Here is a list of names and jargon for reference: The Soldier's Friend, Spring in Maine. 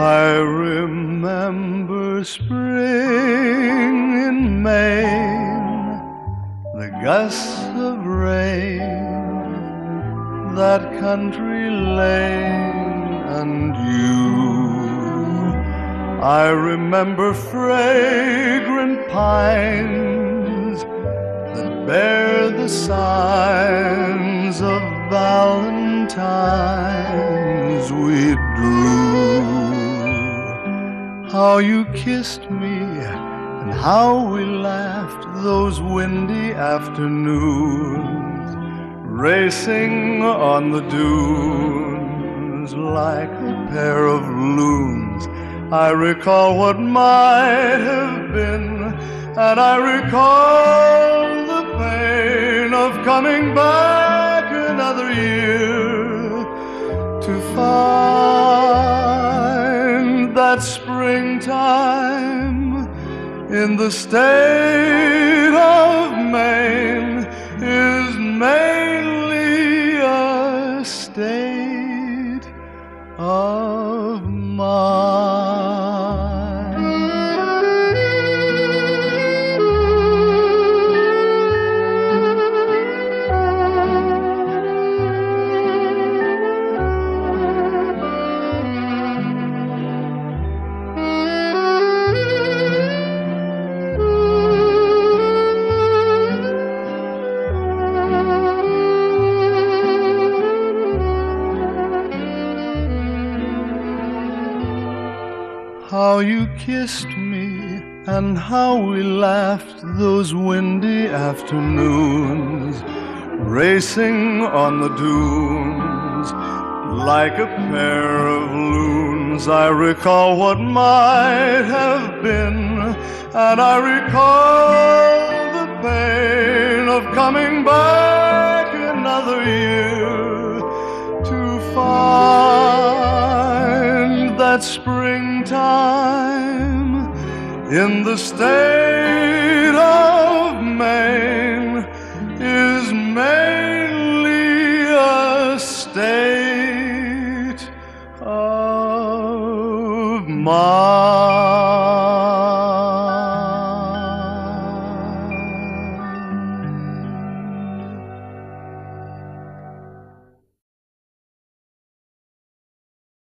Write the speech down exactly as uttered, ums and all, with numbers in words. I remember spring in Maine, the gusts of rain, that country lane and you. I remember fragrant pines that bear the signs of Valentines we drew. How you kissed me and how we laughed those windy afternoons, racing on the dunes like a pair of loons. I recall what might have been, and I recall the pain of coming back another year to find that springtime in the state of Maine is mainly a state of mind. How you kissed me and how we laughed those windy afternoons, racing on the dunes like a pair of loons. I recall what might have been, and I recall the pain of coming back another year to find that spring time in the state of Maine is mainly a state of mind.